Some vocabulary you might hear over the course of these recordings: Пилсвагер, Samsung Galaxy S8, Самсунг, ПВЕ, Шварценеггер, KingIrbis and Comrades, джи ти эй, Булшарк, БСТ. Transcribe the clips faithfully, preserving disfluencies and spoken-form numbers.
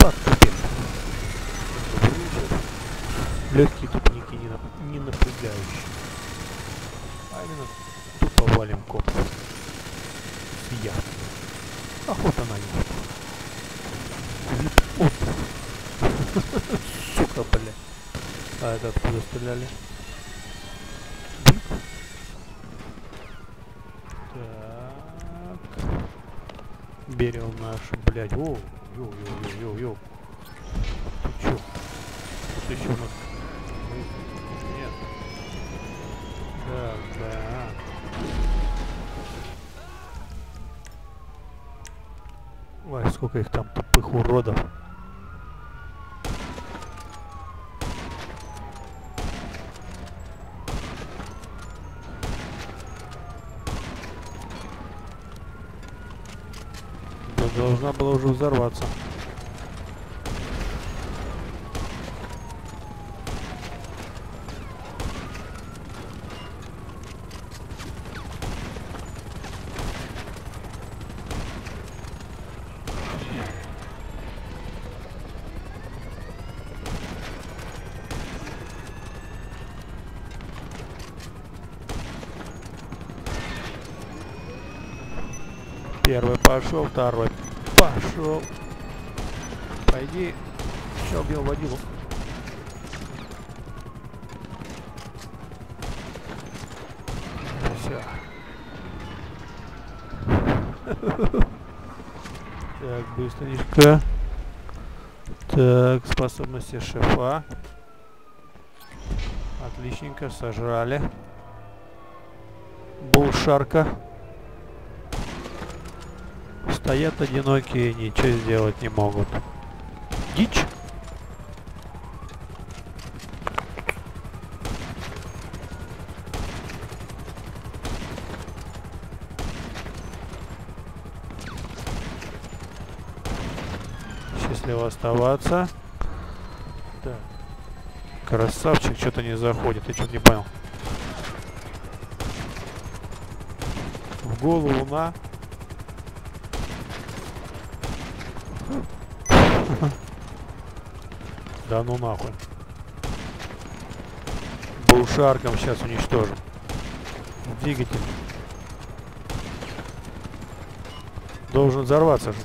Пад купец. Легкие тупники не, нап... не напрягающие. А именно тупо валим копы. Я. Охота на них. Вид отдых. Сука, бля. А это откуда стреляли? Так. Берем нашу, блядь. О, йо-йо-йо-йо-йо. Ты чё? Тут еще у нас... Нет. Так, да. Ой, сколько их там тупых уродов. Должна была уже взорваться. Первый пошел, второй пошел. Пойди. Сейчас убил водилу. Все. Так, быстренько. Так, способности шефа. Отличненько, сожрали. Булшарка. Стоят одинокие, ничего сделать не могут. Дичь. Счастливо оставаться. Так. Красавчик что-то не заходит, я что-то не понял. В голову луна. Да ну нахуй. Булшарком сейчас уничтожим. Двигатель. Должен взорваться же.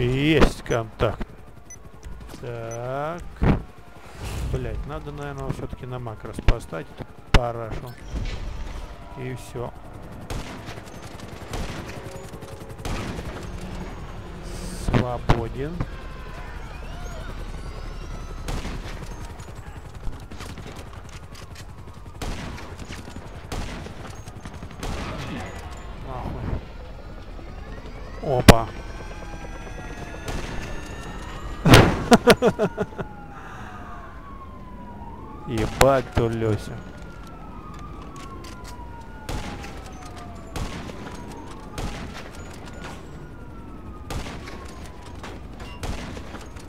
Есть контакт. Так. Блять, надо, наверное, все-таки на макрос поставить. Парашу. И все. Свободен. Опа. Ебать, то Лёся.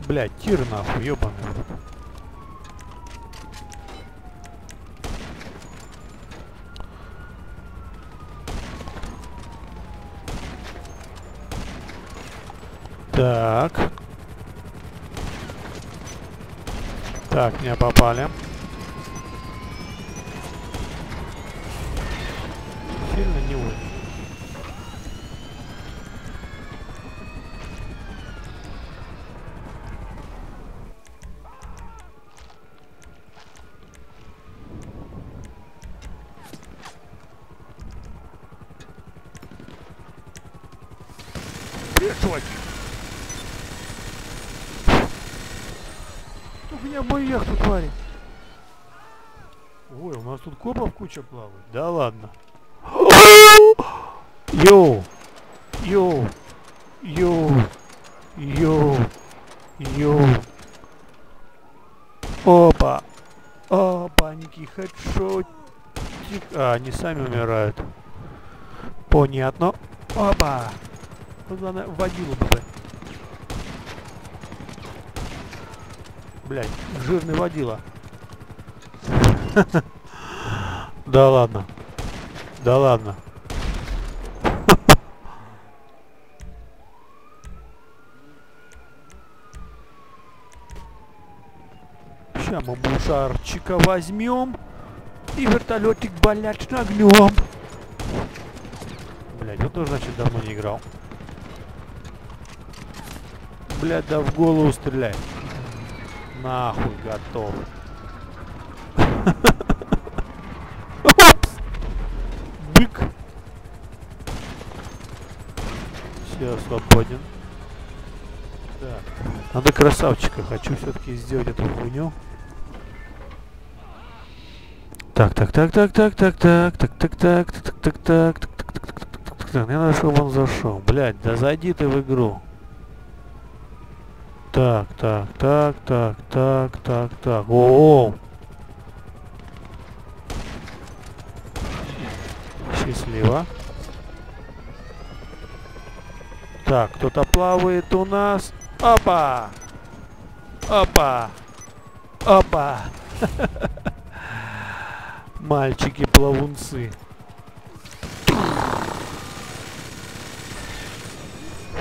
Блядь, тир нахуй, ёбаный. Так. Так, меня попали. Сильно не уйдет. Пришёл. У меня мой яхту, твари. Ой, у нас тут копов куча плавает. Да ладно. Йоу. Йоу. Йоу. Йоу. Йоу. Опа. Опа, никаких хедшотик. А, они сами умирают. Понятно. Опа. Тут главное водилу бы. Блядь, жирный водила. Да ладно. Да ладно. Саму мусорчика возьмем. И вертолетик, блять, нагнем. Блять, он тоже, значит, давно не играл. Блять, да в голову стреляй. Нахуй, готов. Бык. Все, свободен. Так. Надо красавчика. Хочу все-таки сделать эту хуйню. Так, так, так, так, так, так, так, так, так, так, так, так, так, так, так, так, мне надо, чтобы он зашел. Блять, да зайди ты в игру. Так, так, так, так, так, так, так. О-о-о! Счастливо. Так, кто-то плавает у нас. Опа! Опа! Опа! Мальчики-плавунцы.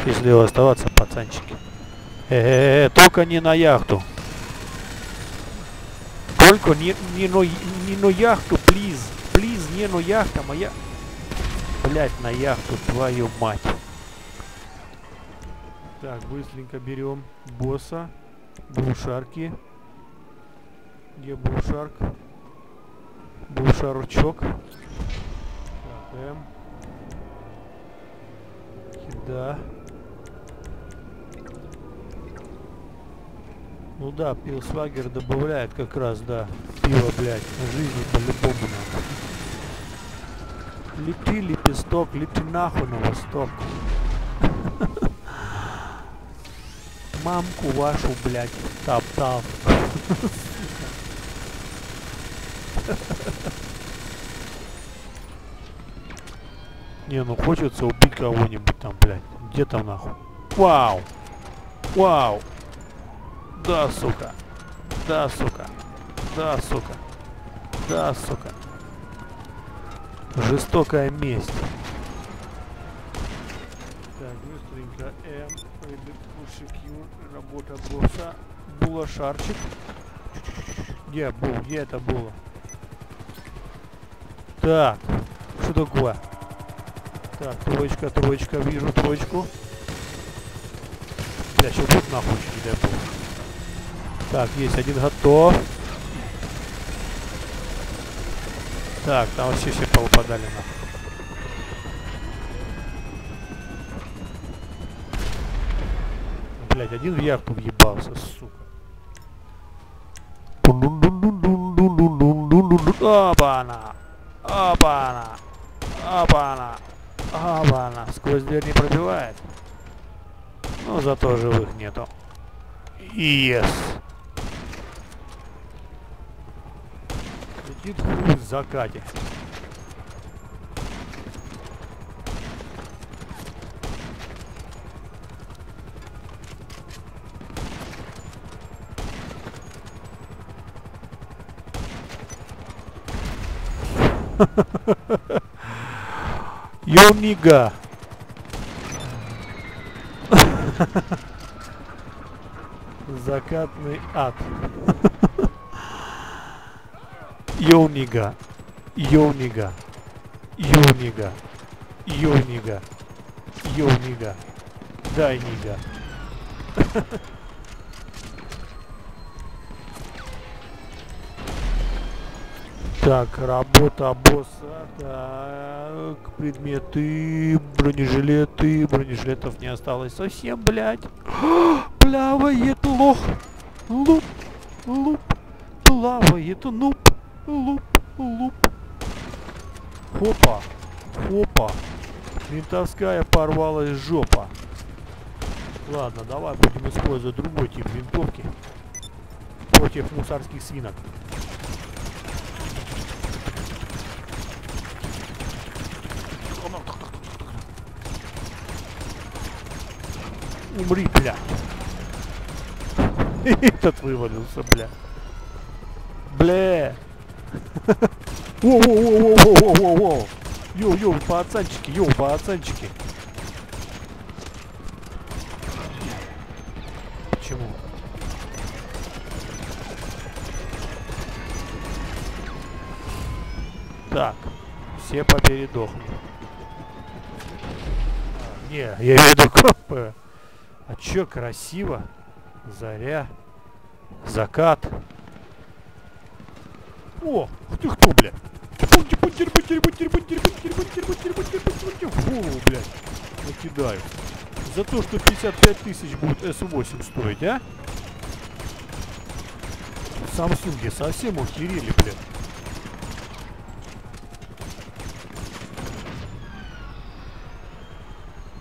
Счастливо оставаться, пацанчики. Э-э-э, только не на яхту. Только не, не, но, не на яхту, плиз. Плиз, не на яхту, моя... Блять, на яхту, твою мать. Так, быстренько берем босса. Булшарки. Где булшарк? Булшаручок. Так, М. Хида. Ну да, пилсвагер добавляет как раз, да. Пиво, блядь, на жизни по-любому надо. Лети, лепесток, лети нахуй на восток. Мамку вашу, блядь, топтал. Не, ну хочется убить кого-нибудь там, блядь. Где там нахуй? Вау! Вау! Да, сука. Да, сука. Да, сука. Да, сука. Жестокая месть. Так, быстренько. М. Пушек Ю. Работа босса. Булошарчик. Где был? Где это было? Так. Что такое? Так, троечка, троечка. Вижу троечку. Бля, что будет нахуй? Не дай бог. Так, есть один готов. Так, там вообще все повыпадали на. Блять, один в яхту въебался, сука. Опа-на! Опа-на! Опа-на! Опа-на! Сквозь дверь не пробивает. Но зато живых нету. Yes! Летит хуй в закате. Yo, nigga. Закатный ад. Йоу, нига. Йоу, нига. Йоу, нига. Йоу, нига. Йоу, нига. Дай, нига. Так, работа босса. Так, предметы, бронежилеты. Бронежилетов не осталось совсем, блядь. Плавает лох. Луп, луп. Плавает нуп. Луп, луп. Хопа, хопа. Винтовская порвалась жопа. Ладно, давай будем использовать другой тип винтовки. Против мусорских свинок. Умри, бля. Этот вывалился, бля. Бля. Воу-воу-воу-воу-воу-воу-воу. Йоу-йоу, пацанчики, йоу, пацанчики. Почему? Так, все попередохнут. А, не, я веду копы. А чё красиво. Заря. Закат. О, ты кто, блядь? Фу, блядь. Накидаю. За то, что пятьдесят пять тысяч будет эс восемь стоить, а? Самсунги совсем охерели, блядь.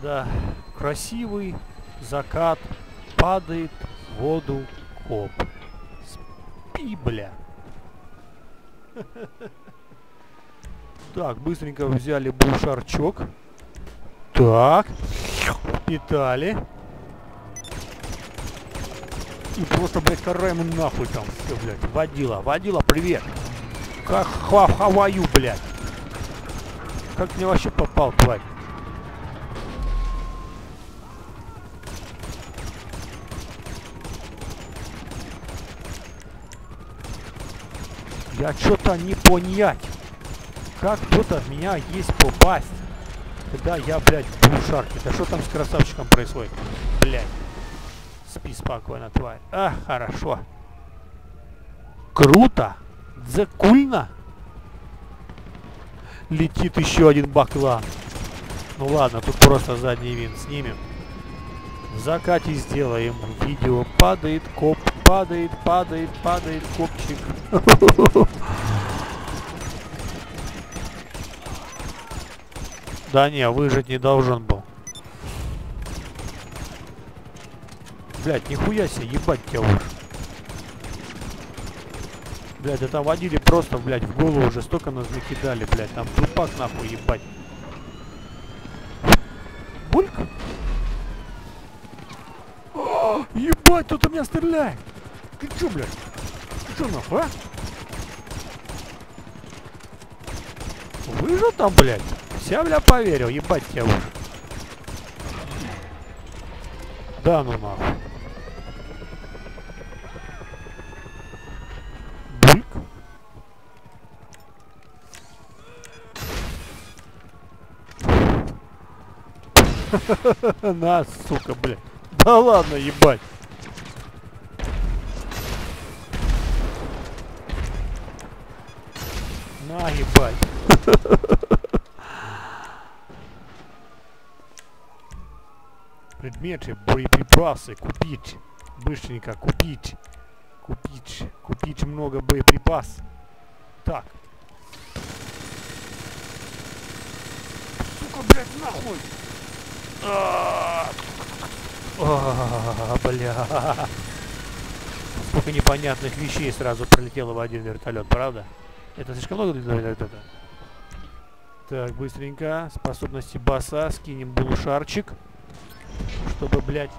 Да, красивый закат, падает в воду коп. Спи, бля. Так, быстренько взяли бушарчок. Так. Питали. И просто, блядь, караем нахуй там. Все, блядь. Водила, водила, привет. Как в Хаваю, блядь. Как мне вообще попал, тварь? Я что-то не понять. Как кто-то в меня есть попасть. Когда я, блядь, буду шаркать. А что там с красавчиком происходит? Блядь. Спи спокойно, тварь. А, хорошо. Круто. Дзекульно. Летит еще один баклан. Ну ладно, тут просто задний винт снимем. В закате сделаем видео. Падает коп. Падает, падает, падает копчик. Да не, выжить не должен был. Блять, нихуя себе, ебать тебя уж. Блять, это водили просто, блять, в голову уже столько нас накидали, блять. Там трупак нахуй, ебать. Бульк? О, ебать, кто-то меня стреляет. Ты чё, блядь? Ты чё нахуй, а? Выжил там, блядь? Вся, бля, поверил, ебать тебя уже. Да ну нахуй. Бульк. На, сука, блядь. Да ладно, ебать. На, ебать. Предметы, боеприпасы купить. Быстренько купить. Купить. Купить много боеприпас. Так. Сука, блядь, нахуй. О, бля. Сколько непонятных вещей сразу пролетело в один вертолет, правда? Это слишком много для вертолета. Так, быстренько. Способности баса. Скинем булушарчик. Чтобы, блядь.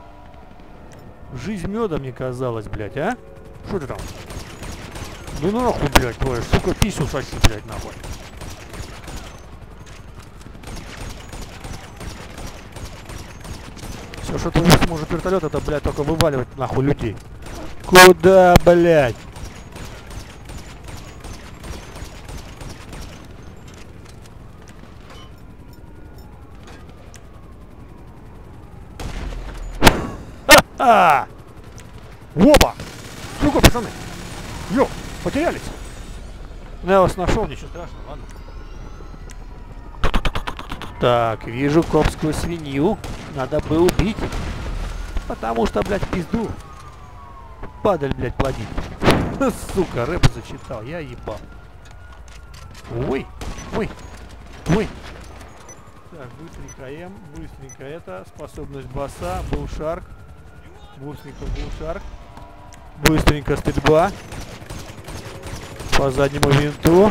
Жизнь меда, мне казалось, блядь, а? Что ты там? Ну нахуй, блядь, твою, сука, писю сочи, блядь, нахуй. Все, что ты сможет вертолет, это, блядь, только вываливать нахуй людей. Куда, блядь? А! Опа! Ну-ка, пацаны! Йо! Потерялись! Я вас нашел, ничего страшного, ладно. Так, вижу копскую свинью. Надо бы убить. Потому что, блядь, пизду. Падаль, блядь, плодит. Сука, рэп зачитал, я ебал. Ой! Ой! Ой! Так, быстренько М, быстренько это. Способность баса, был шарк. Быстренько булшарк. Быстренько стрельба. По заднему винту.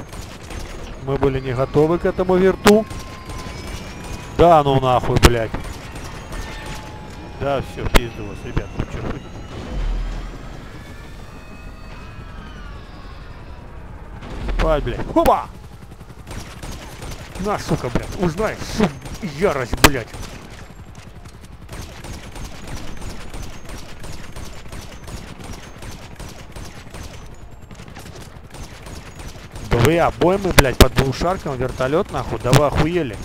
Мы были не готовы к этому верту. Да ну нахуй, блядь. Да, все, пизду вас, ребят. Спать, блядь. Хоба! На, сука, блядь. Узнай, сука, ярость, блядь. ПВЕ обоймы, блядь, под двушарком вертолет, нахуй, да вы охуели.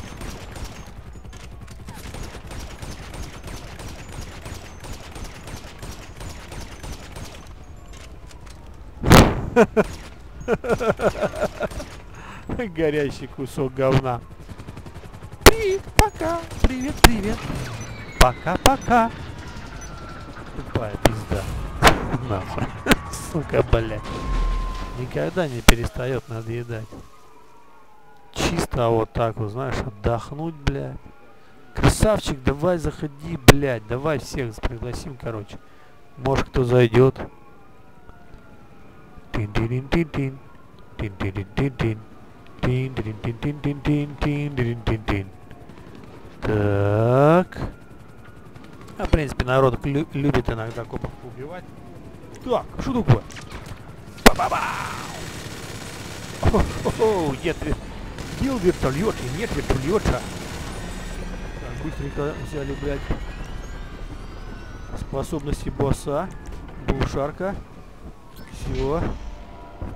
Горящий кусок говна. Привет, пока. Привет, привет. Пока-пока. Тупая пизда. Нахуй. Сука, блядь. Никогда не перестает надоедать. Чисто вот так вот, знаешь, отдохнуть, блядь. Красавчик, давай заходи, блядь. Давай всех пригласим, короче. Может, кто зайдет. Тин-тин-тин-тин. Тин-тин-тин-тин. Тин-тин-тин-тин-тин-тин-тин-тин-тин. Так. А, в принципе, народ лю любит иногда копов убивать. Так, что такое? Ба-ба-ба! О-о-о, нет, бил вертолет, и нет вертолета. Так, быстренько взяли, блядь, способности босса, двушарка. Все,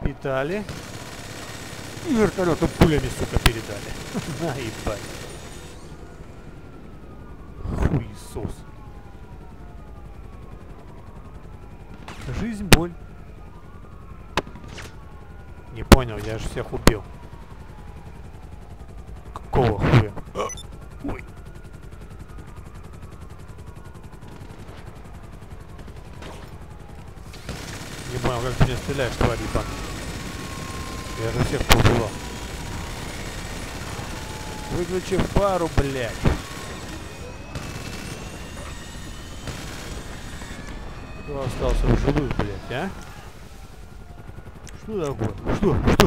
впитали. И вертолету пулями, сука, передали. Наебать. Хуесос. Жизнь, боль. Не понял, я же всех убил. Какого хуя? Ой. Не понял, как ты меня стреляешь, тварь, ебан. Я же всех поубивал. Выключи пару, блядь. Кто остался в живых, блядь, а? Что такое? Что? Что?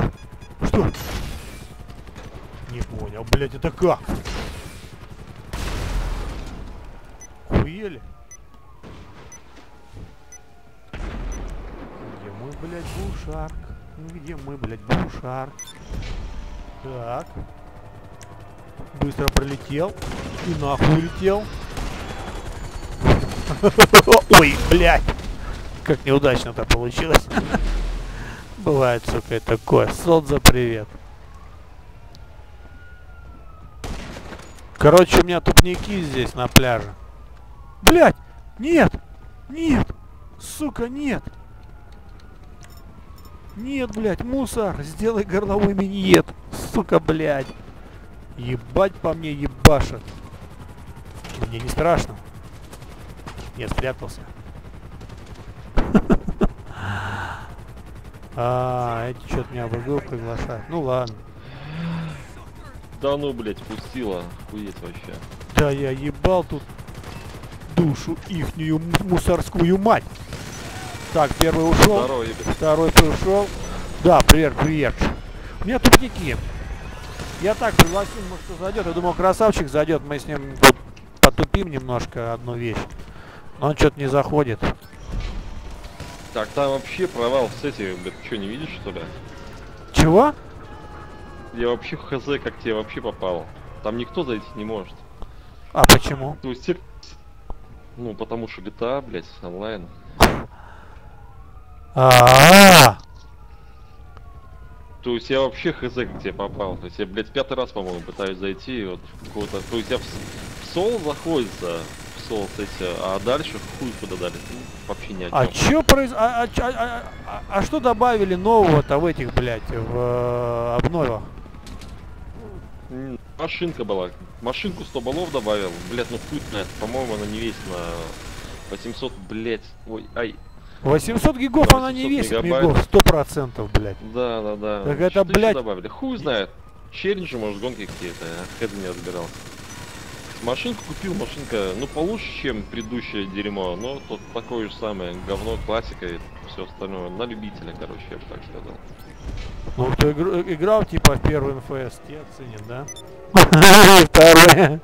Что? Не понял, блядь, это как? Хуели? Где мой, блядь, бушарк? Где мой, блядь, бушарк? Так. Быстро пролетел. И нахуй улетел. Ой, блядь. Как неудачно-то получилось. Бывает, сука, и такое. Солнце, привет. Короче, у меня тупники здесь на пляже. Блядь! Нет! Нет! Сука, нет! Нет, блядь, мусор! Сделай горловой миньет! Сука, блядь! Ебать по мне ебашит! Мне не страшно. Я спрятался. А, эти что-то меня в игру приглашают. Ну ладно. Да ну, блять, пустила. Хуеть вообще. Да я ебал тут душу ихнюю мусорскую мать. Так, первый ушел. Здорово, второй пришел. Да, привет, привет. У меня тупники. Я так пригласил, может, кто зайдет. Я думал, красавчик зайдет. Мы с ним потупим немножко одну вещь. Но он что-то не заходит. Так, там вообще провал в сети, блядь, что, не видишь, что ли? Чего? Я вообще хз, как тебе вообще попал. Там никто зайти не может. А почему? Ну, сер... ну потому что джи ти эй, блядь, онлайн. А-а-а! То есть я вообще хз, как тебе попал. То есть я, блядь, пятый раз, по-моему, пытаюсь зайти, и вот какого-то... То есть я в, в соло заходится... Вот эти, а дальше хуй куда дали, вообще ни о чем. А чё произ... а, а, а, а, а что добавили нового-то в этих, блядь, в э, обновах? Машинка была, машинку сто баллов добавил, блядь, ну хуй на это, по-моему, она не весит на восемьсот, блядь, ой, ай. восемьсот гигов восемьсот она не весит, мегов, сто процентов, блядь. Да, да, да. Так это, блядь... добавили? Хуй знает, челленджи, может, гонки какие-то, я хз не разбирал. Машинку купил, машинка, ну, получше, чем предыдущее дерьмо, но тут такое же самое, говно, классика и все остальное, на любителя, короче, я бы так сказал. Ну, кто игр играл, типа, в первый эн эф эс, те оценят, да? Второе.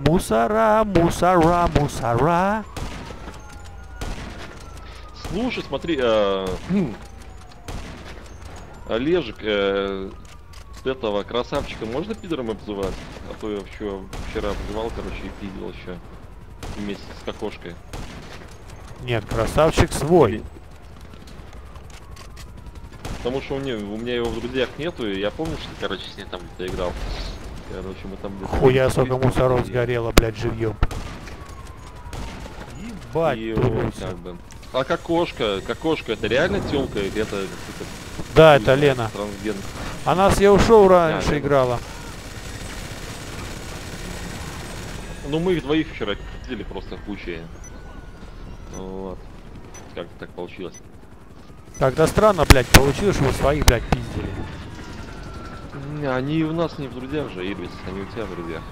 Мусора, мусора, мусора. Слушай, смотри, Олежек, этого красавчика можно пидором обзывать? А то я вчера, вчера обзывал, короче, и пидел еще вместе с кокошкой. Нет, красавчик свой. Потому что у меня, у меня его в друзьях нету, и я помню, что, короче, с ней там доиграл. Короче, мы там... Хуя, сколько мусоров сгорело, блядь, живьем. Ебать, вот, как бы. А как кошка? Как кошка? Это реально тёлка? Это, это, да, это Лена. Трансген. Она с Еушоу раньше а, играла. Ну, мы их двоих вчера видели просто в куче. Вот. Как-то так получилось. Тогда странно, блядь, получилось, что вы своих, блядь, пиздили. Они у нас не в друзьях же, Ирвис, они у тебя в друзьях.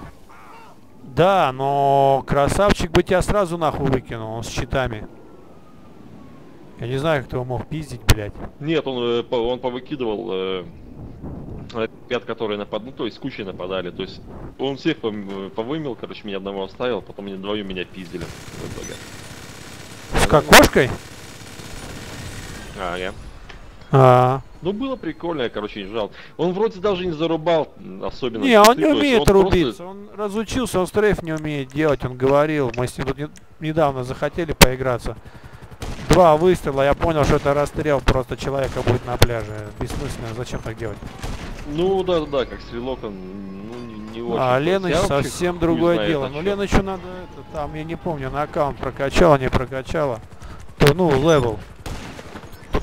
Да, но красавчик бы тебя сразу нахуй выкинул, он с щитами. Я не знаю, кто его мог пиздить, блядь. Нет, он, он повыкидывал э, ребят, которые нападали, ну, то есть кучей нападали. То есть он всех повымел, короче, меня одного оставил, потом мне двоем меня пиздили. С кокошкой? А, я. А, -а, а. Ну было прикольно, я, короче, не жал. Он вроде даже не зарубал особенно. Не, он не умеет рубиться, он разучился, он стрейф не умеет делать, он говорил. Мы с ним тут не недавно захотели поиграться. Два выстрела, я понял, что это расстрел просто человека будет на пляже. Бессмысленно, зачем так делать? Ну да, да, как стрелок он, ну, не, не очень. А Леныч совсем другое дело. Ну Ленычу надо, это, там, я не помню, на аккаунт прокачала, не прокачала. То, ну, левел.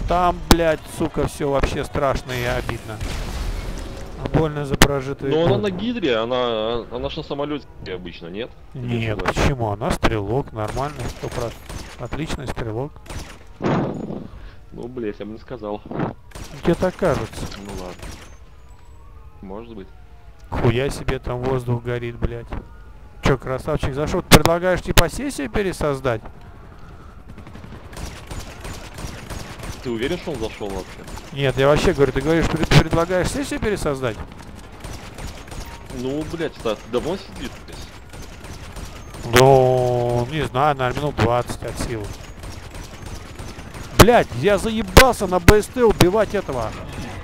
Там, блядь, сука, все вообще страшно и обидно. А больно за прожитые. Но годы. Она на гидре, она, она же на самолете обычно, нет? Нет, Или почему? Она стрелок, нормальный, сто процентов. Отличный стрелок. Ну, блядь, я бы не сказал. Где так кажется. Ну ладно. Может быть. Хуя себе там воздух горит, блядь. Че, красавчик, за что? Ты предлагаешь типа сессию пересоздать? Ты уверен, что он зашел вообще? Нет, я вообще говорю, ты говоришь, что ты предлагаешь сессию пересоздать? Ну, блядь, Стас, давно сидит здесь? Ну, не знаю, наверное, минут двадцать от силы. Блядь, я заебался на БСТ убивать этого.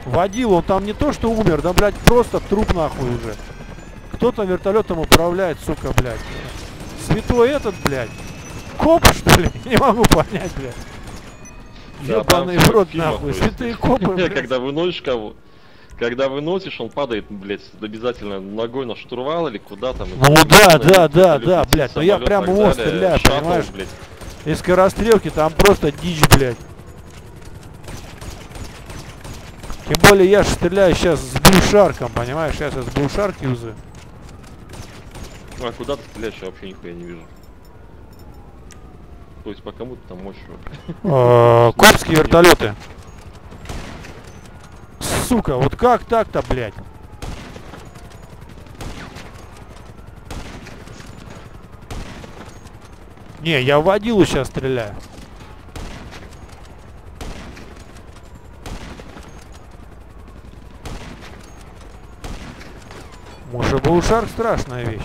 Водил, он там не то что умер, да, блядь, просто труп нахуй уже. Кто там вертолетом управляет, сука, блядь. Святой этот, блядь. Коп, что ли? Не могу понять, блядь. Ебаный в рот, нахуй, святые копы, блядь. Когда выносишь кого, когда выносишь, он падает, блядь, обязательно ногой на штурвал или куда там. Ну да, да, да, да, блядь, но я прям его стреляю, понимаешь, блядь. Из скорострелки там просто дичь, блядь. Тем более я же стреляю сейчас с бушарком, понимаешь, сейчас я с бушарк юзаю. А куда ты стреляешь, я вообще нихуя не вижу. То есть по кому-то там мощью. Копские вертолеты. Сука, вот как так-то, блядь? Не, я в водилу сейчас стреляю. Может, Булшарк страшная вещь.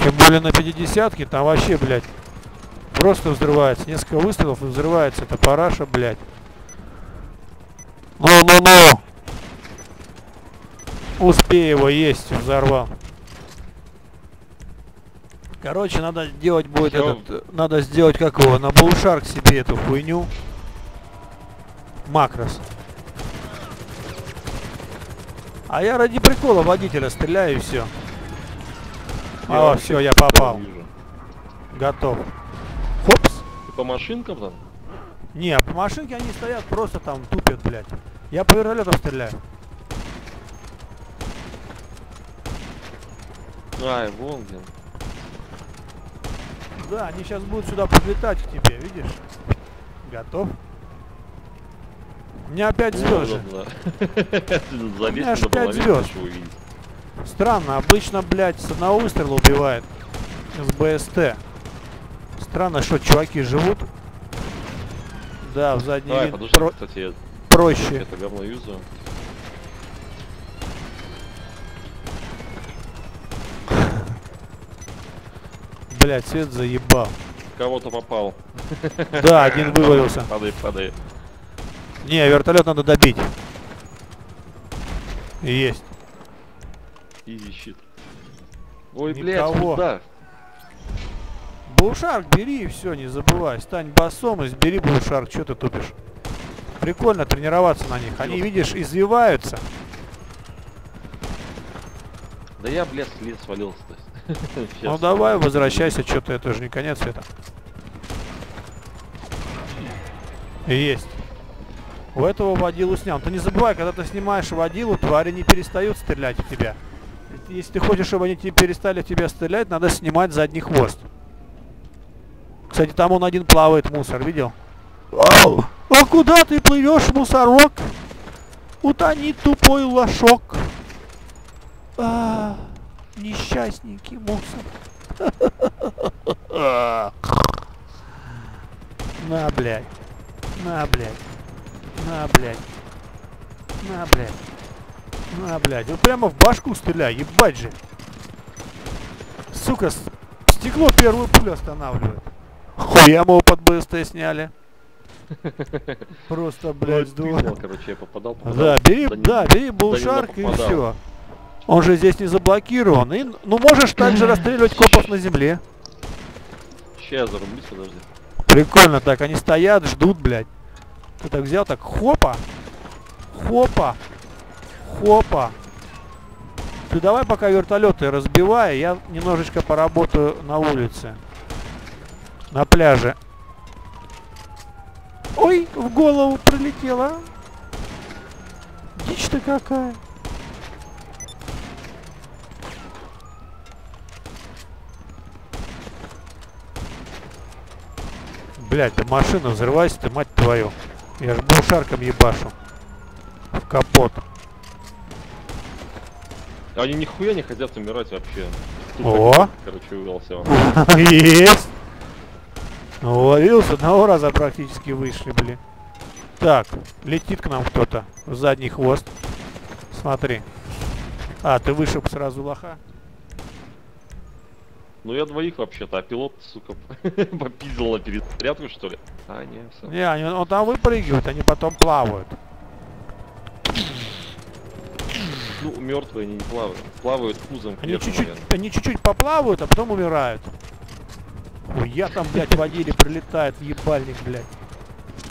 Тем более на пятидесятке, там вообще, блядь, просто взрывается. Несколько выстрелов и взрывается. Это параша, блядь. Ну-ну-ну! Успей его есть, взорвал. Короче, надо делать будет Всё. этот... Надо сделать как его? На Булшарк себе эту хуйню. Макрос. А я ради прикола водителя стреляю и все. Я О, все, я попал. Готов. Хопс. Ты по машинкам там? Не, по машинке они стоят, просто там тупят, блядь. Я по вертолетам стреляю. Ай, вон, блин. Да, они сейчас будут сюда подлетать к тебе, видишь? Готов. У меня опять звезд. У меня аж пять звезд. Странно, обычно, блядь, с одного выстрела убивает. С БСТ. Странно, что чуваки живут. Да, в задний Давай, вид подожди, про... кстати, я... проще. Это говно юзаю. Блядь, свет заебал. Кого-то попал. Да, один вывалился. Падай, падай. Не, вертолет надо добить. Есть. Изи щит. Ой, блядь, куда? Булшарк бери и все, не забывай. Стань басом и сбери Булшарк, что ты тупишь? прикольно тренироваться на них. Они, видишь, извиваются. Да я, блядь, слез свалился-то. Ну давай, возвращайся, что-то это же не конец света. Есть. У этого водилу снял. Ты не забывай, когда ты снимаешь водилу, твари не перестают стрелять в тебя. Если ты хочешь, чтобы они перестали в тебя стрелять, надо снимать задний хвост. Кстати, там он один плавает, мусор, видел? Ау! А куда ты плывешь, мусорок? Утони, тупой лошок. А, несчастненький мусор. На, блядь. На, блядь. На, блядь. На, блядь. На, блядь. Вот прямо в башку стреляй, ебать же. Сука, стекло первую пулю останавливает. Хуя мы его под БСТ сняли. Просто, блядь, сдуло. Да, бери, да, бери булшарк и все. Он же здесь не заблокирован. И, ну, можешь также расстреливать копов на земле. Сейчас зарублюсь, подожди. Прикольно так, они стоят, ждут, блядь. Ты так взял, так, хопа. Хопа. Хопа. Ты давай пока вертолеты разбивай, я немножечко поработаю на улице. На пляже. Ой, в голову прилетела. Дичь-то какая. Блять, да машина, взрывайся ты, мать твою. Я ж булшарком ебашу. В капот. Они нихуя не хотят умирать вообще. О! Короче, увелся. Есть! Уловил, с одного раза практически вышли, блин. Так, летит к нам кто-то. В задний хвост. Смотри. А, ты вышиб сразу лоха. Ну я двоих вообще-то, а пилот, сука, попиздил на перестрядку, что ли? А, не, все. Не, они, он там выпрыгивает, они потом плавают. Ну, мертвые они не плавают. Плавают кузом. Они чуть-чуть поплавают, а потом умирают. Ой, я там, блядь, водили, прилетает ебальник, блядь.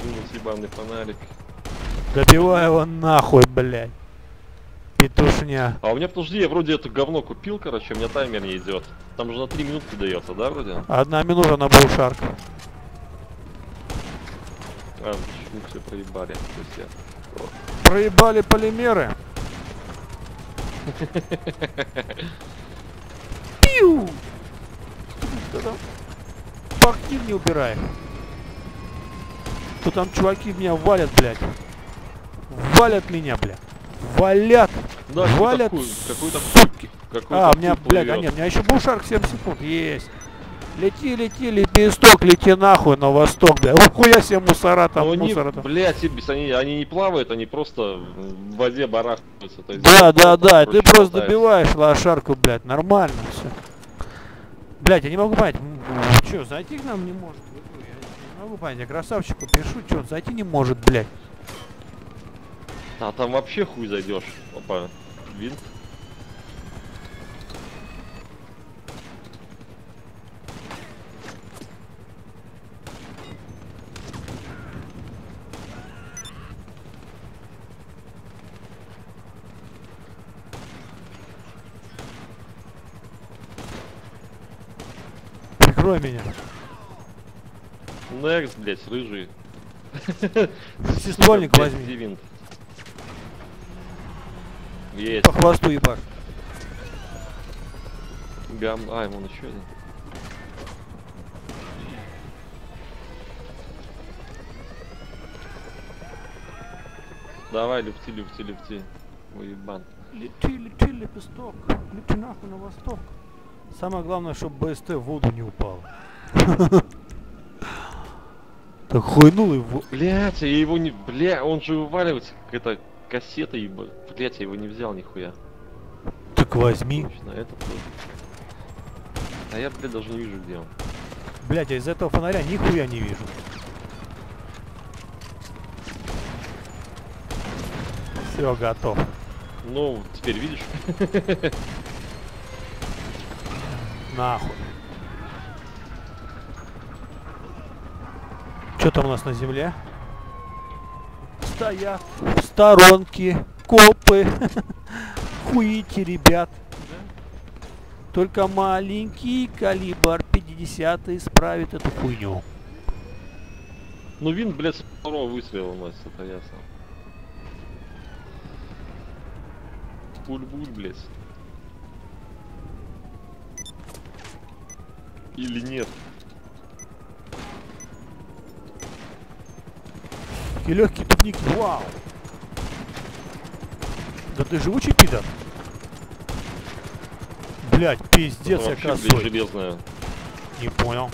Минус ебаный фонарик. Добивай его нахуй, блядь. Петушня. А у меня, подожди, я вроде это говно купил, короче, у меня таймер не идет. Там же на три минутки дается, да, вроде? Одна минута на булшарк. А, почему все проебали? То есть я... вот. Проебали полимеры. Пиу! Что там? Пахти не убираем. Кто там, чуваки, меня валят, блядь. Валят меня, блядь. Валят. Да, валят. Какую-то хуйки. А, у меня, блядь, а нет, у меня еще булшарк семь секунд. Есть. Лети, лети, лепесток, лети нахуй на восток, блядь. Охуя себе мусора там, они, мусора там. Блядь, они, они не плавают, они просто в воде барахтаются. Да, да, да, да, ты просто добиваешь лошарку, блядь, нормально все. Блядь, я не могу понять, чё, зайти к нам не может? Я не могу понять, я красавчику пишу, чё, зайти не может, блядь. А там вообще хуй зайдешь. Опа, винт. Прикрой меня. Некс, блять, рыжий. Сестольник возьми. Винт. Есть. По хвосту ебаш. Гам... А, ему еще один. Давай, лепти, лепти, лепти. Уебан. Лети, лети, лепесток. Лети нахуй на восток. Самое главное, чтобы БСТ в воду не упал. Так хуйнул его. Блять, я его не... Бля, он же вываливается, как это... Кассета, ебать, я его не взял нихуя. Так возьми. Точно, это а я, блядь, даже не вижу, где он. Блядь, я из этого фонаря нихуя не вижу. Все, готов. Ну, теперь видишь? Нахуй. Что там у нас на земле? стоят в сторонке копы, хуите, ребят. Только маленький калибр пятьдесят исправит эту хуйню. Ну вин, блядь, второго выстрела у нас, это ясно. Пуль-буль, блядь. Или нет? И легкий тупник, вау! Да ты живучий пидор? Блять, пиздец, я красой. Железная. Не понял.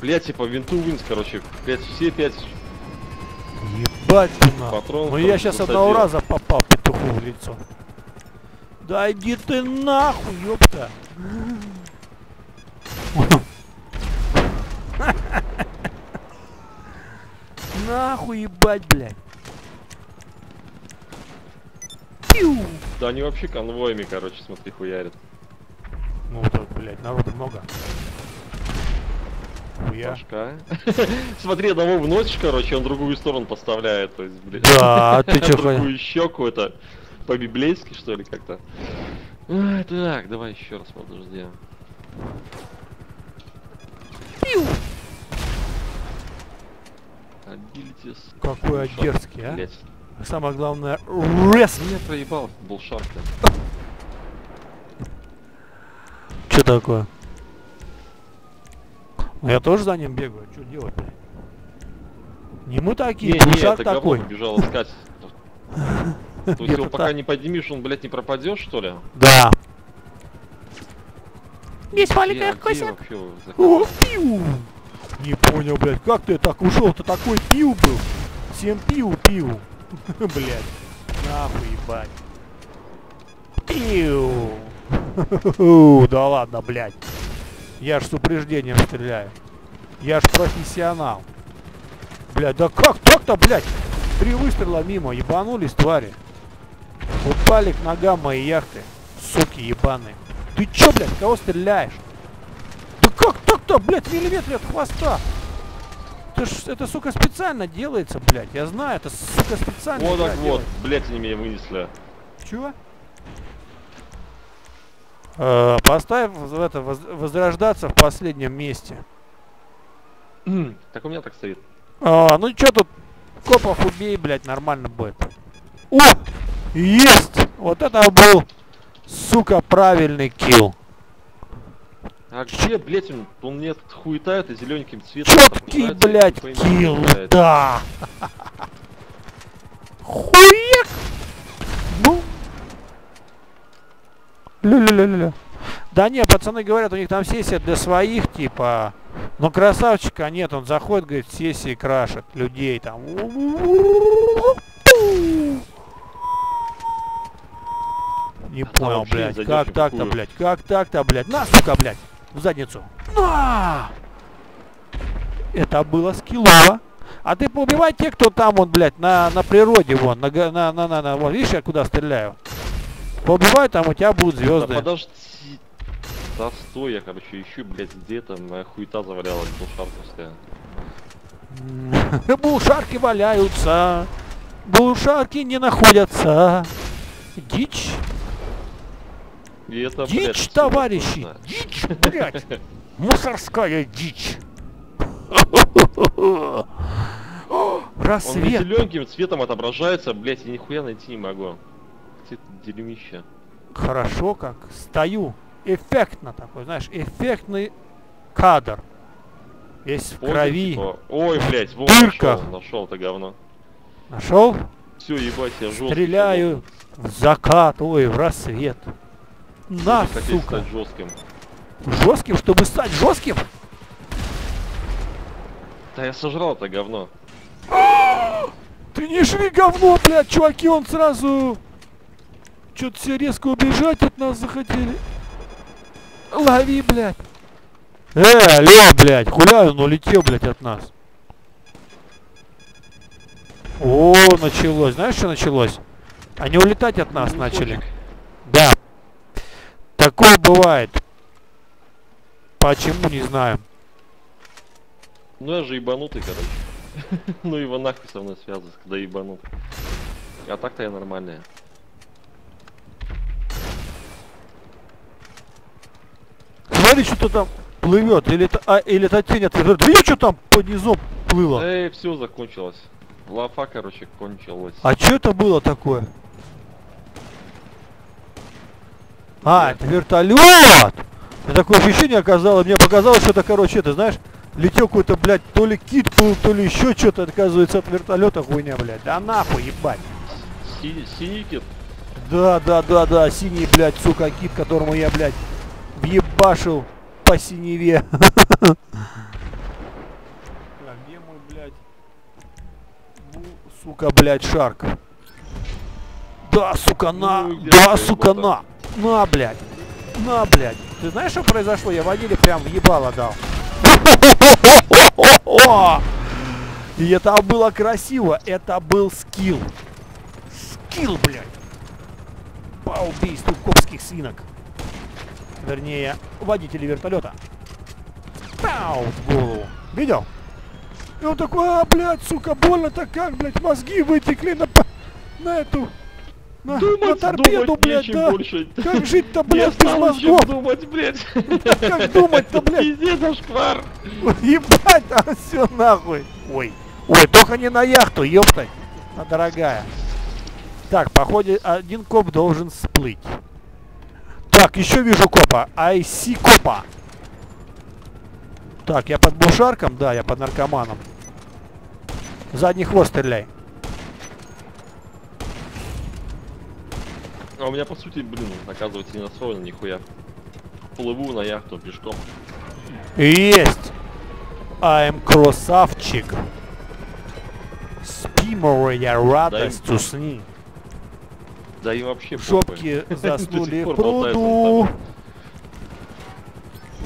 Блять, типа винту винс, короче. Блять, все пять. Ебать патрон. Ну я сейчас одного делал. раза попал петуху в лицо. Да иди ты нахуй, ёпта. Нахуй, ебать, блять. Пью. Да они вообще конвоями, короче, смотри, хуярят. Ну вот, вот, блядь, народу много. Хуя. Смотри, одного вносишь, короче, он другую сторону поставляет, то есть, блядь. Да, ты чё, другую щеку, это по-библейски, что ли, как-то. Так, давай еще раз, подожди. Пиу! Какой я дерзкий, а? Самое главное, рез! Меня проебал, был шарп. Что такое? Я тоже за ним бегаю, что делать-то? Не мы такие, не, не, это такой. Бежал искать. То есть его пока не поднимешь, он, блядь, не пропадешь, что ли? Да. Без маленькая косяк. Не понял, блядь, как ты так ушел-то, такой пиу был. Всем пиу-пиу. Блядь. Нахуй, ебать. Пиу. Да ладно, блядь. Я ж с упреждением стреляю. Я ж профессионал. Блядь, да как так-то, блядь? Три выстрела мимо, ебанулись, твари. Упали к ногам мои яхты. Суки ебаные. Ты чё, блядь, в кого стреляешь? Да как так-то, блядь, миллиметр от хвоста? Это ж, это, сука, специально делается, блядь. Я знаю, это, сука, специально. Вот так вот, блядь, они меня вынесли. Чего? Uh, поставь в это воз, возрождаться в последнем месте. Mm, так у меня так стоит. Uh, ну чё тут? Копов убей, блять, нормально будет. О! Есть! Вот это был, сука, правильный килл. А где, блять, он, он мне хуетает и зелененьким цветом. Чёткий, блять, килл, да! Хуек! Ну! Лю-лю-лю-лю. Да не, пацаны говорят, у них там сессия для своих, типа. Но красавчика нет, он заходит, говорит, сессии крашит людей там. Не понял, блядь, как так-то, блядь, как так-то, блядь. На, сука, блядь, в задницу. На! Это было скиллово. А ты поубивай те, кто там, он, блядь, на, на природе, вон, на, на, на, на, на, вон, видишь, я куда стреляю? Побывай, там у тебя будут звезды. Да подожди. Да стой, я, короче, ищу, блядь, где там моя хуета завалялась, булшарки. Булшарки валяются. Булшарки не находятся. Дичь. Это, дичь, блядь, товарищи. Дичь, блядь. Мусорская дичь. Рассвет. Он зелененьким цветом отображается, блядь, я нихуя найти не могу. Дерьмище. Хорошо, как стою. Эффектно такой, знаешь, эффектный кадр. Весь в крови. Типа. Ой, блядь, вот нашел это говно. Нашел? Все, ебать, я жестко. Стреляю в закат, ой, в рассвет. На, сука. Стать жестким. Жестким, чтобы стать жестким? Да я сожрал это говно. Ты не жри говно, блядь, чуваки, он сразу... Чё-то все резко убежать от нас захотели. Лови, блядь. Э, лев, блядь. Хуя он улетел, блядь, от нас. О, началось. Знаешь, что началось? Они улетать от нас начали. Да. Такое бывает. Почему, не знаю. Ну, я же ебанутый, короче. Ну его нахуй со мной связывается, когда ебанут. А так-то я нормальная. Смотри, что-то там плывет, или это, а, или это тень от вертолета. Видишь, что там под низом плыло? Эй, все закончилось. Лафа, короче, кончилась. А что это было такое? А, это вертолет! Такое ощущение оказалось, мне показалось, что это, короче, это, знаешь, летел какой-то, блядь, то ли кит был, то ли еще что-то, оказывается, от вертолета хуйня, блядь. Да нахуй, ебать. Си синий кит? Да, да, да, да, синий, блядь, сука, кит, которому я, блядь, въебашил по синеве. А где мой, блядь, сука, блядь, шарк? Да, сука, на, да, сука, на, на, блядь, на, блядь. Ты знаешь, что произошло? Я водили прям в ебало дал. И это было красиво. Это был скилл. Скилл, блядь. По убийству копских свинок. Вернее, водителей вертолета. Пау! В голову. Видел? И он такой, а, блядь, сука, больно-то как, блядь, мозги вытекли на, на эту... На, думать, на торпеду, блядь, да? Больше. Как жить-то, блядь, без мозгов? Думать, блядь. Как думать-то, блядь? Везде зашквар. Ебать, а все нахуй. Ой, ой, только не на яхту, ёпта. А, дорогая. Так, походу, один коп должен сплыть. Так, еще вижу копа. I see копа. Так, я под бушарком, да, я под наркоманом. Задний хвост стреляй. А у меня, по сути, блин, оказывается, не настроено нихуя. Плыву на яхту пешком. Есть! I'm красавчик. Спи, моя радость, да им... усни. Да и вообще шопки заснули в пруду.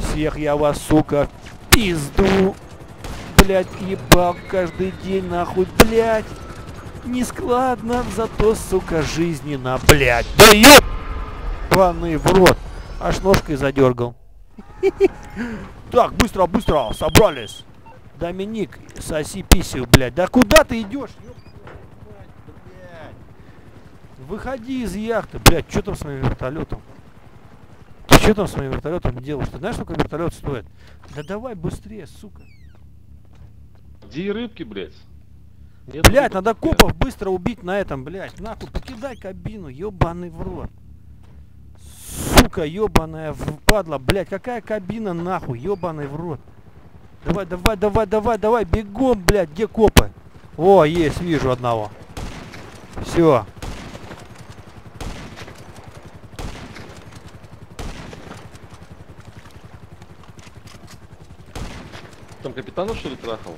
Всех я вас, сука, пизду. Блять, ебал каждый день, нахуй, блять. Нескладно, зато, сука, жизненно, блядь. Да ёп! Паны в рот. Аж ножкой задергал. Так, быстро, быстро, собрались. Доминик, соси писю, блядь. Да куда ты идешь? Выходи из яхты, блядь. Что там с моим вертолетом? Ты что там с моим вертолетом делаешь? Ты знаешь, сколько вертолет стоит? Да давай быстрее, сука. Где рыбки, блядь? Нет, блять, надо копов быстро убить на этом, блять. Нахуй, покидай кабину, ебаный в рот. Сука, ебаная падла, блять. Какая кабина, нахуй, ебаный в рот. Давай, давай, давай, давай, давай, бегом, блять, где копы? О, есть, вижу одного. Все. Там капитана, что ли, трахал?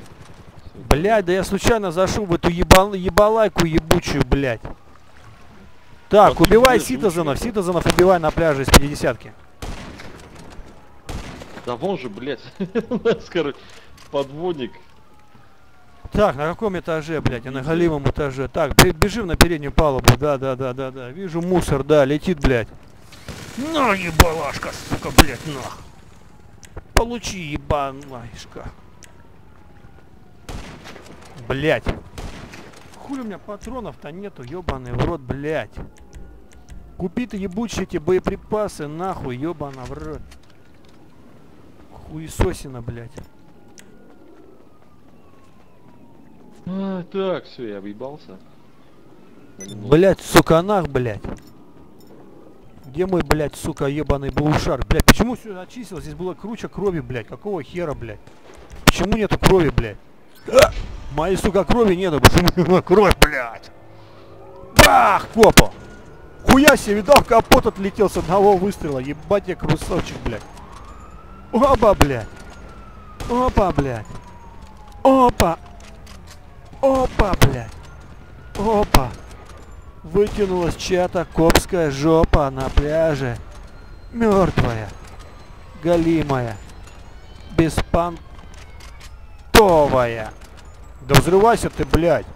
Блядь, да я случайно зашел в эту ебал... ебалайку ебучую, блядь. Так, вот убивай ситазонов, ситазонов убивай на пляже из пятидесятки. Да вон же, блядь, короче, подводник. Так, на каком этаже, блядь, я на голимом этаже. Так, бежим на переднюю палубу, да-да-да-да-да. Вижу мусор, да, летит, блядь. На, ебалашка, сука, блядь, нах. Получи, ебалашка. Блять. Хули у меня патронов-то нету, ебаный в рот, блять. Купи ты ебучие эти боеприпасы, нахуй, ебана в рот. Хуесосина, блять. А, так, все, я объебался. Блять, сука, нах, блять. Где мой, блять, сука, ебаный баушар? Блять, почему все зачистилось? Здесь была круче крови, блять. Какого хера, блять? Почему нету крови, блять? Моей, сука, крови нету, почему кровь, блядь. Бах, копа. Хуя себе, видал, капот отлетел с одного выстрела. Ебать я красавчик, блядь. Опа, блядь. Опа, блядь. Опа. Опа, блядь. Опа. Вытянулась чья-то копская жопа на пляже. Мертвая. Голимая. Беспонтовая. Да взрывайся ты, блядь.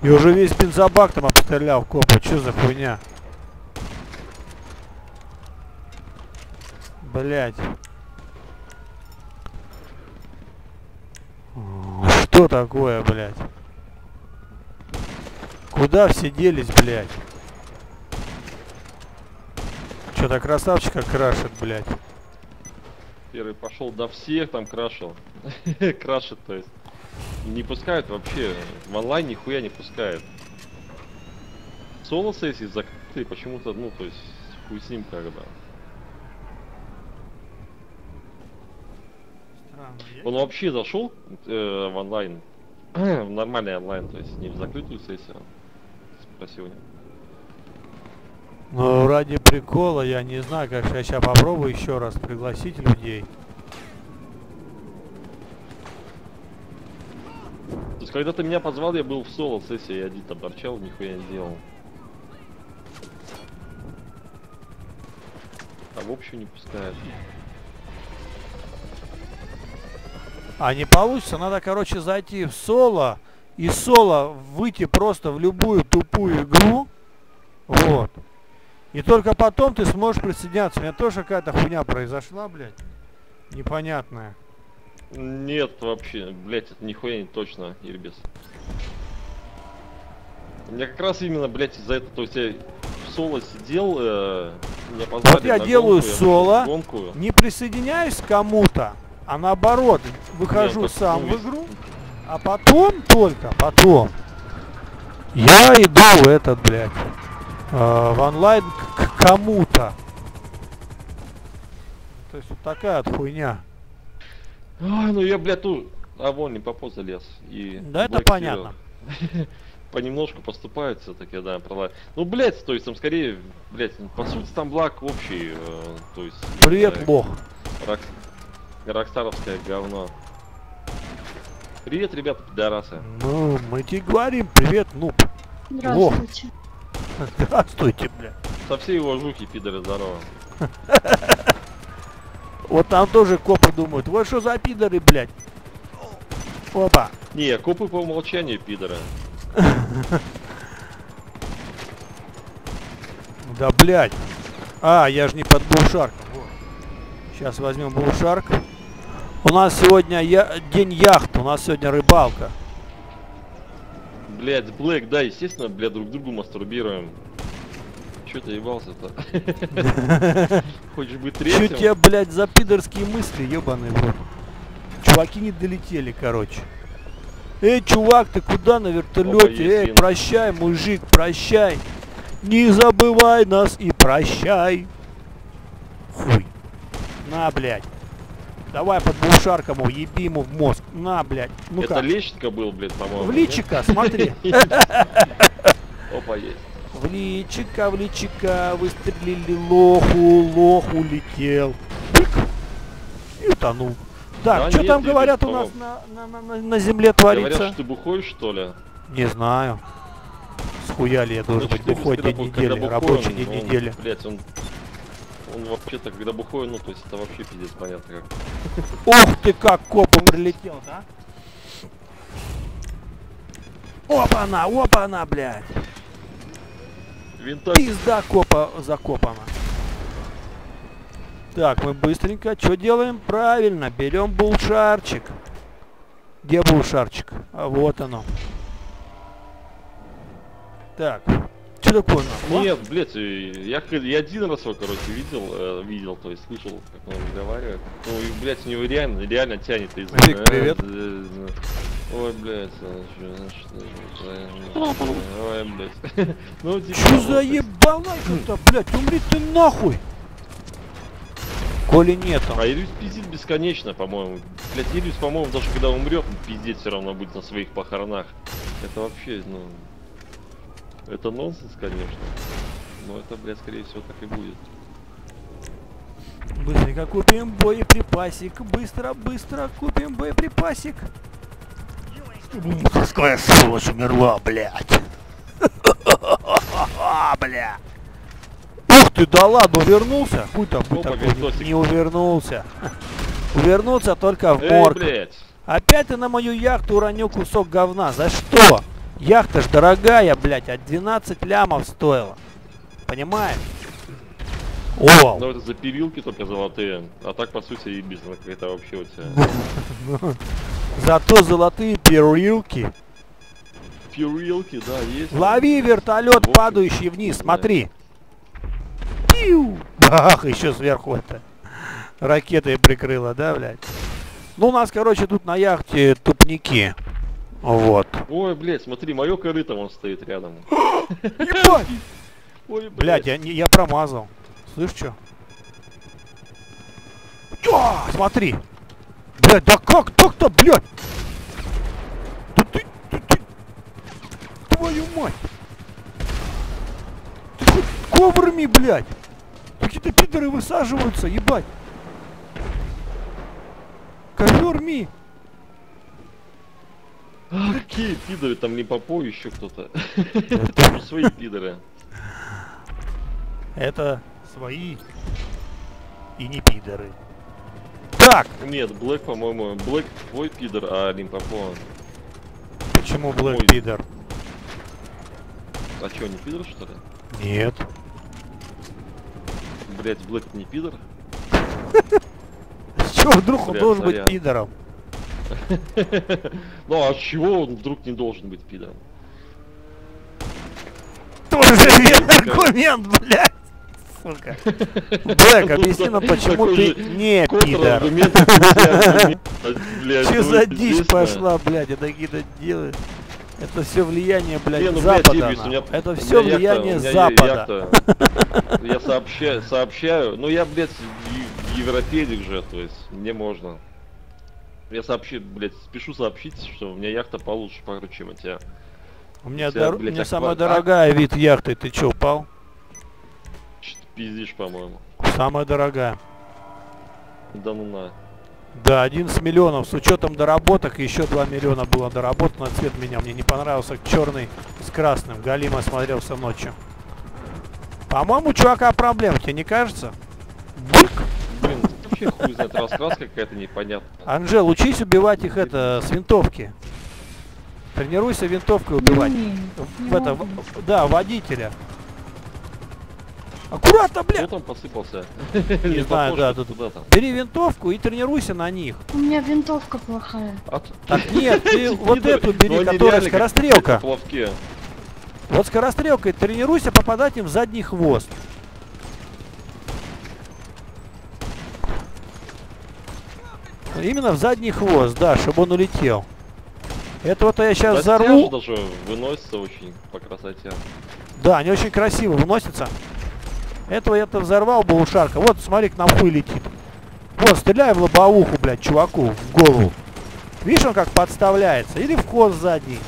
Я уже весь бензобак там обстрелял копа. Че за хуйня? Блядь. Что такое, блядь? Куда все делись, блядь? Что-то красавчика крашит, блядь. Первый пошел до всех, там крашил. Крашит, то есть. Не пускают вообще. В онлайн нихуя не пускают. Соло сессии закрыты, почему-то, ну, то есть, хуй с ним тогда. Он вообще зашел э, в онлайн, в нормальный онлайн, то есть не в закрытую сессию, спросил. Ну, ради прикола, я не знаю, как я сейчас попробую еще раз пригласить людей. То есть, когда ты меня позвал, я был в соло сессии, я один торчал, нихуя не делал. А в общем не пускают. А не получится, надо, короче, зайти в соло и соло выйти просто в любую тупую игру. Вот. И только потом ты сможешь присоединяться. У меня тоже какая-то хуйня произошла, блядь. Непонятная. Нет, вообще, блядь, это нихуя не точно, Ирбис. Я как раз именно, блядь, из-за этого, то есть я в соло сидел, э, меня позвали. Вот я делаю гонку, соло, я гонку. Не присоединяюсь к кому-то. А наоборот, выхожу Нет, сам в игру, а потом только, потом, я иду в этот, блядь, э, в онлайн к кому-то. То есть вот такая вот хуйня. Ой, ну я, блядь, тут, а вон не попо залез. И да, это понятно. Понемножку поступают все-таки, да, права. Ну, блядь, то есть там скорее, блядь, по сути там благ общий, э, то есть... Привет, э, бог. Рак... Рокстаровское говно. Привет, ребята, пидорасы. Ну, мы тебе говорим, привет, нуб. Здравствуйте. Лох. Здравствуйте, бля. Со всей его жуки, пидоры, здорово. Вот там тоже копы думают, вот что за пидоры, блядь. Опа. Не, копы по умолчанию пидоры. Да, блядь. А, я же не под булшарком. Сейчас возьмем булшарк. У нас сегодня я... день яхт, у нас сегодня рыбалка. Блять, Блэк, да, естественно, бля, друг другу мастурбируем. Че ты ебался-то? Хочешь быть третьим? Че тебе, блядь, за пидорские мысли, ебаный брат? Чуваки не долетели, короче. Эй, чувак, ты куда на вертолете? Эй, прощай, мужик, прощай. Не забывай нас и прощай. Хуй. На, блядь. Давай под булшарком его, еби ему в мозг. На, блядь. Ну это личика был, блядь, по-моему. В личика, смотри. Опа, есть. В личика, в личика выстрелили лоху, лох улетел. И утонул. Так, что там говорят у нас на земле творится? Говорят, что ты бухой, что ли? Не знаю. Схуяли я должен быть бухой день недели, рабочий день недели. Он вообще-то, когда бухой, ну, то есть это вообще пиздец, понятно как. Ох ты, как копом прилетел, да? Опа-на, опа-на, блядь. Винтаж. Пизда копа закопана. Так, мы быстренько, что делаем? Правильно, берем булшарчик. Где булшарчик? А вот оно. Так. Что такое? Нет, блять, я, я один раз его, короче, видел, э, видел, то есть слышал, как он разговаривает. Ну, и, блять, у него реально, реально тянет из... Вик, привет. Ой, блять, ой, блять. Ну, типа... Чё за ебалайка-то, блять, умри ты нахуй! Коли нет. А Ирюс пиздит бесконечно, по-моему. Блять, Ирюс, по-моему, даже когда умрет, пиздец все равно будет на своих похоронах. Это вообще, ну... Это нонсенс, конечно. Но это, блядь, скорее всего, так и будет. Быстренько купим боеприпасик. Быстро-быстро купим боеприпасик. Мужская сволочь умерла, блядь. Бля. Ух ты, да ладно, увернулся? Хуй-то не увернулся. Увернуться только в морг. Опять ты на мою яхту уронил кусок говна. За что? Яхта ж дорогая, блядь, от двенадцати лямов стоила. Понимаешь? О! Ну это за перилки только золотые. А так, по сути, и без это вообще у тебя. Зато золотые перилки. Перилки, да, есть. Лови вертолет, вот, падающий вниз, да. Смотри. Пиу! Бах, еще сверху это. Ракетой прикрыла, да, блядь? Ну, у нас, короче, тут на яхте тупники. Вот. Ой, блядь, смотри, мое корыто вон стоит рядом. Ебать! Ой, блядь, я, я промазал. Слышь, что? А, смотри! Блядь, да как так-то, блядь? Да ты, ты, ты... Твою мать! Ты хоть коврами, блядь! Какие-то пидоры высаживаются, ебать! Коврами! Какие пидоры, там не попой еще кто-то. Это свои пидоры. Это свои и не пидоры. Так! Нет, Блэк, по-моему, Блэк твой пидор, а Лимпопо... Почему Блэк мой... пидор? А чё, не пидор, что ли? Нет. Блять, Блэк не пидор? С чего вдруг он должен быть пидором? Ну а с чего он вдруг не должен быть пидором? Тоже верный аргумент, блядь! Сука. Блэк, объясни нам, почему ты не пидор. Че за дичь пошла, блядь, это какие-то делают. Это все влияние, блядь, Запада. Это все влияние Запада. Я сообщаю, сообщаю, но я, блядь, европеец же, то есть мне можно. Я сообщи, блядь, спешу сообщить, что у меня яхта получше, покруче, чем у тебя. У меня самая дорогая вид яхты, ты че, упал? Пиздишь, по-моему. Самая дорогая. Да ну на. Да, одиннадцать миллионов. С учетом доработок еще два миллиона было доработано. Цвет меня мне не понравился. Черный с красным. Галима смотрелся ночью. По-моему, чувака проблем, тебе не кажется? Бульк! Блин, вообще хуй знает, раскраска какая-то непонятная. Анжел, учись убивать их это с винтовки. Тренируйся винтовкой убивать. Не, не в это, в, да, водителя. Аккуратно, бля! Кто там посыпался? Не знаю, да, тут туда там. Бери винтовку и тренируйся на них. У меня винтовка плохая. Так нет, ты вот эту бери, которая скорострелка. Вот скорострелкой тренируйся попадать им в задний хвост. Именно в задний хвост, да, чтобы он улетел. Это вот я сейчас взорву. Даже выносится очень по красоте. Да, они очень красиво выносятся. Этого я-то взорвал бы у Шарка. Вот, смотри, к нам хуй летит. Вот, стреляй в лобовуху, блядь, чуваку, в голову. Видишь, он как подставляется. Или в хвост задний.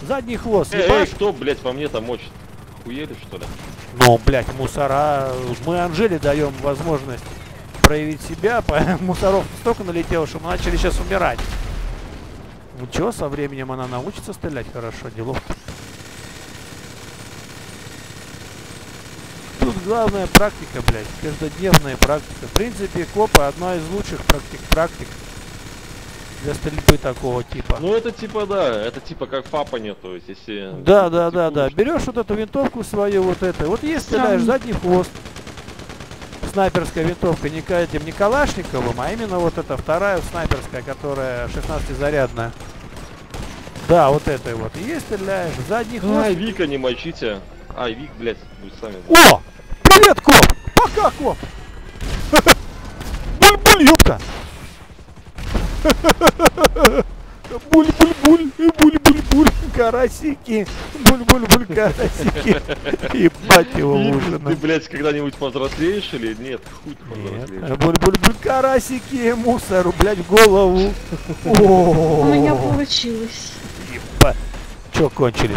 Задний хвост. Эй, эй, что, блядь, по мне там мочит? Хуели, что ли? Ну, блядь, мусора. Мы Анжеле даем возможность проявить себя. Мусоров столько налетело, что мы начали сейчас умирать. Ну чё, со временем она научится стрелять хорошо, делов. Главная практика, блядь, каждодневная практика. В принципе, копы одна из лучших практик практик для стрельбы такого типа. Ну это типа да, это типа как фапанье, то есть если. Да, да, да, да. Берешь вот эту винтовку свою, вот это. Вот если стреляешь задний хвост. Снайперская винтовка не к этим не калашниковым, а именно вот эта вторая снайперская, которая шестнадцатизарядная. Да, вот этой вот. И стреляешь задний хвост. Ай, Вика, не мочите. Ай, Вик, блядь, вы сами. О! Привет, коп! Пока, коп! Буль-буль, ёпта! Буль-буль-буль, буль-буль-буль, карасики! Буль-буль-буль, карасики! Ебать его уже! Ты, блядь, когда-нибудь повзрослеешь или нет? Хуй повзрослеешь. Буль-буль-буль, карасики, мусору, блядь, в голову! У меня получилось. Ебать. Чё кончили?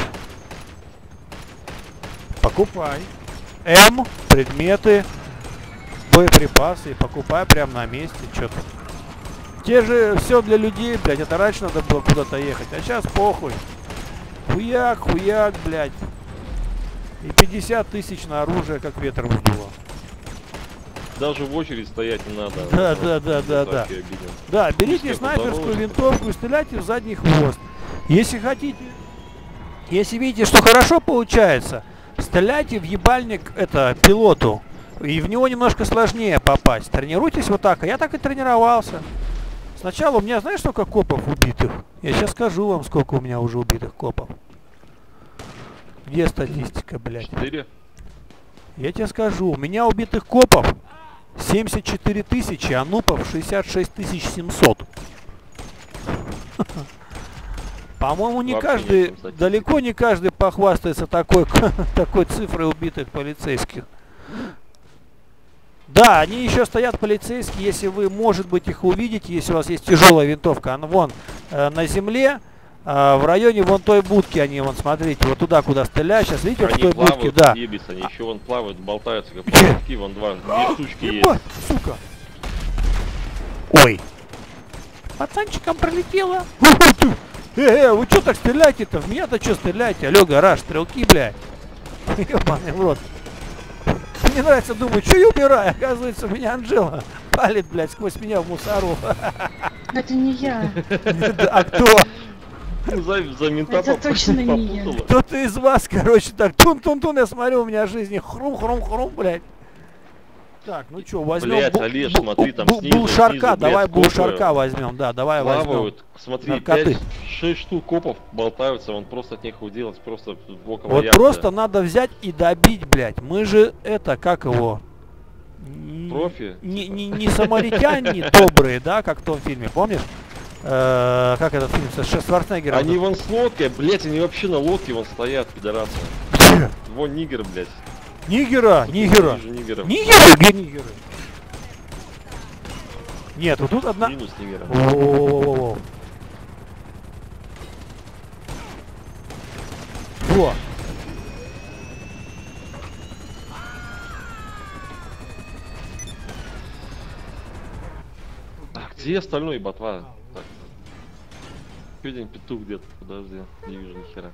Покупай. М, предметы, боеприпасы, покупай прям на месте, что-то. Те же все для людей, блядь, это раньше надо было куда-то ехать, а сейчас похуй. Хуяк, хуяк, блядь. И пятьдесят тысяч на оружие, как ветром сдуло. Даже в очередь стоять не надо. Да, да, да, да, да. Да, берите снайперскую винтовку и стреляйте в задний хвост. Если хотите, если видите, что хорошо получается, стреляйте в ебальник, это, пилоту. И в него немножко сложнее попасть. Тренируйтесь вот так. Я так и тренировался. Сначала у меня, знаешь, сколько копов убитых? Я сейчас скажу вам, сколько у меня уже убитых копов. Где статистика, блядь? четыре. Я тебе скажу, у меня убитых копов семьдесят четыре тысячи, а нупов шестьдесят шесть тысяч семьсот. По-моему, не каждый, далеко не каждый похвастается такой, такой цифрой убитых полицейских. Да, они еще стоят, полицейские, если вы, может быть, их увидите, если у вас есть тяжелая винтовка, она вон э, на земле, э, в районе вон той будки они, вон, смотрите, вот туда, куда стреляют, сейчас видите, они в той плавают, будке, да. Ебись, они а... еще вон плавают, болтаются, как полоски, вон два, две сучки есть. Сука! Ой! Пацанчиком пролетело! Э, э, вы что так стреляете-то? В меня-то что стреляете? Алло, гараж, стрелки, блядь! Ебаный в рот! Мне нравится, думаю, что я умираю, оказывается, меня Анжела палит, блядь, сквозь меня в мусору. Это не я. А кто? За мента попутала. Это точно не я. Кто-то из вас, короче, так, тун-тун-тун, я смотрю, у меня жизни хрум-хрум-хрум, блядь. Так, ну что, возьмем. Блядь, Олеж, смотри, там снизу. Булшарка, давай булшарка возьмем, да, давай возьмем. Смотри, пять-шесть штук копов болтаются, он просто от них уделать, просто боком. Вот просто надо взять и добить, блядь. Мы же это, как его? Профи? Не самаритяне добрые, да, как в том фильме, помнишь? Как этот фильм со Шварценеггером? Они вон с лодкой, блядь, они вообще на лодке вон стоят, пидорасы. Где? Вон нигер, блядь. Нигера, нигера, нигера, где нигеры? Нет, вот тут одна... Минус нигера. Во-во-во-во-во. Во. А где остальной ботва? Один петух где-то, подожди, не вижу ни хера.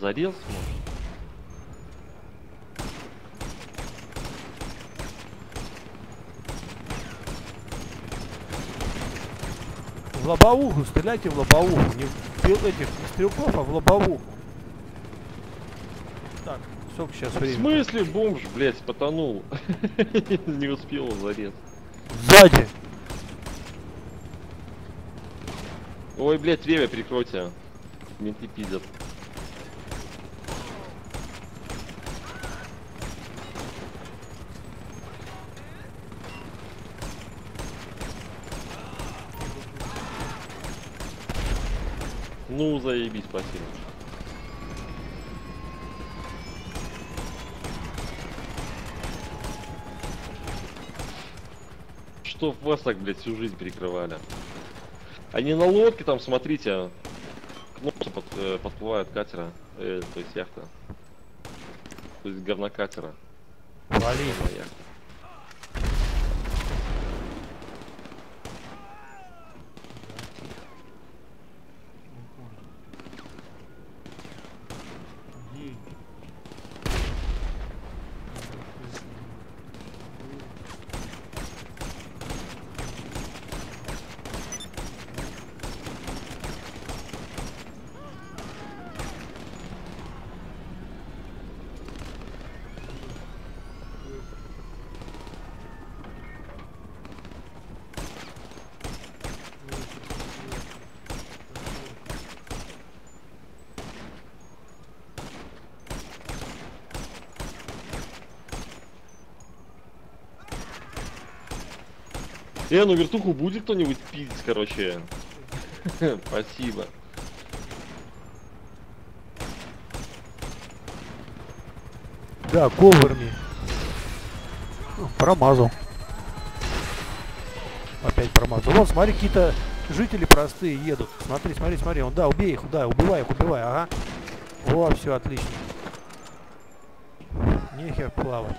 Зарез, может? В лобовуху, стреляйте в лобовуху. Не в этих стрелков, а в лобовуху. Так, сколько сейчас времени? В смысле бомж, блядь, потонул? Не успел зарез. Сзади! Ой, блядь, время прикройте. Менты пиздят. Ну, заебись, спасибо. Что в вас так, блядь, всю жизнь перекрывали? Они на лодке там, смотрите, кнопки под, э, подплывают катера, э, то есть яхта. То есть говнокатера. Вали. Э, ну вертуху будет кто-нибудь пиздить, короче. Спасибо. Да, коверми. Промазал. Опять промазал. Вон, смотри, какие-то жители простые едут. Смотри, смотри, смотри. Он, да, убей их, да, убивай их, убивай, ага. О, все, отлично. Нехер плавать.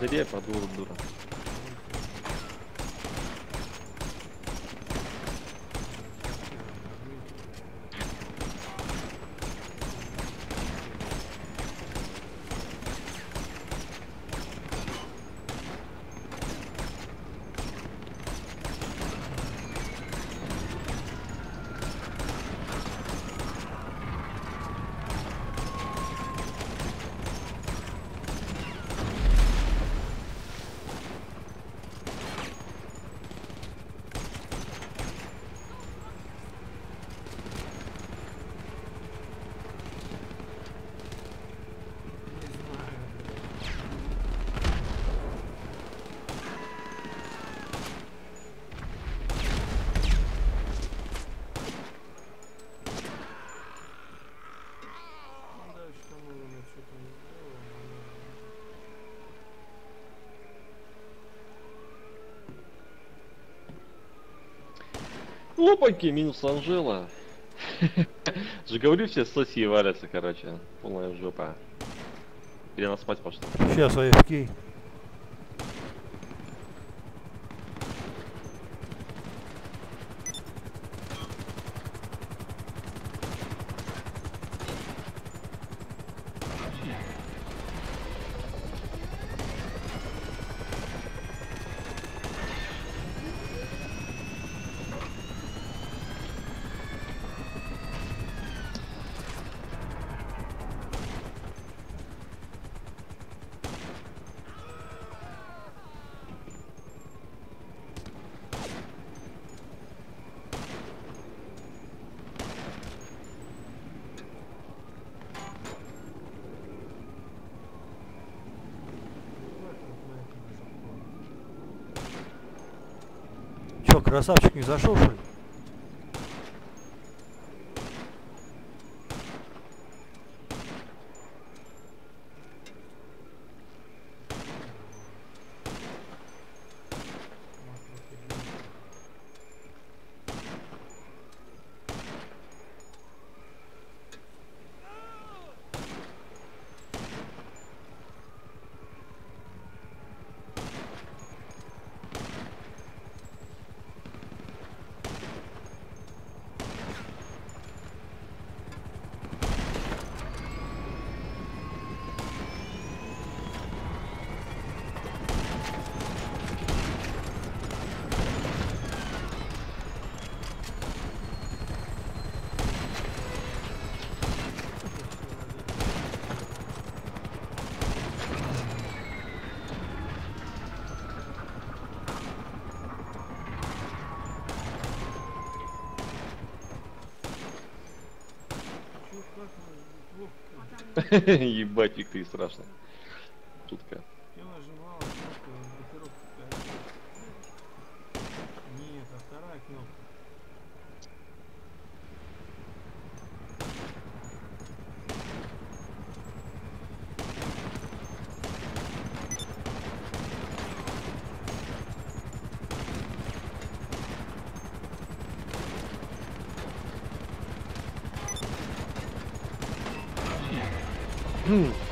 Дыре, подура, дура. Опаньки, минус Анжела. Же говорю, все соси валятся, короче. Полная жопа. Где она спать пошла? Сейчас, АФК. Красавчик не зашел, что ли? Ебатик ты страшный. Шутка. Я нажимал, нет, а вторая кнопка.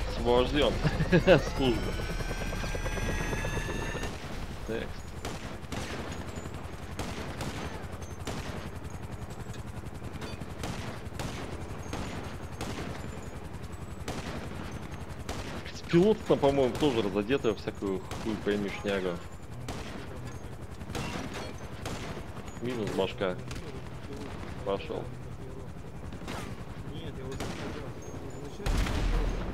Освобожден. Служба. Так. Пилот там, по-моему, тоже разодетый во всякую хуй пойми шнягу. Минус башка. Пошел. Нет, я вот